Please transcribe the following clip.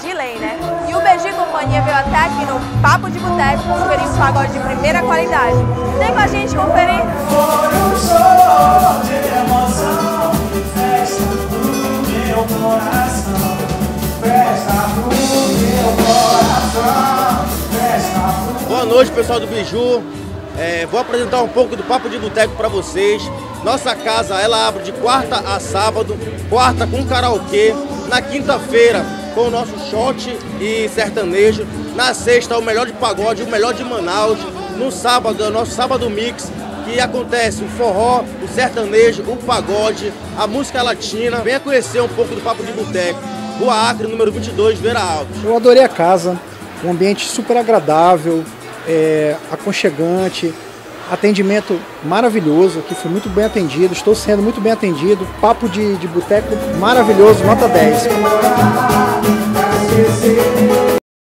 de lei, né? E o Beiju Companhia veio até aqui no Papo de Buteco conferir um pagode de primeira qualidade. Vem com a gente conferir! Boa noite, pessoal do Beiju. Vou apresentar um pouco do Papo de Buteco para vocês. Nossa casa, ela abre de quarta a sábado, quarta com karaokê, na quinta-feira com o nosso shot e sertanejo, na sexta o melhor de pagode, o melhor de Manaus, no sábado é o nosso sábado mix, que acontece o forró, o sertanejo, o pagode, a música latina. Venha conhecer um pouco do Papo de Buteco, Rua Acre, número 22, Vieiralves. Eu adorei a casa, um ambiente super agradável, aconchegante, atendimento maravilhoso, que foi muito bem atendido, estou sendo muito bem atendido, Papo de Buteco maravilhoso, nota 10.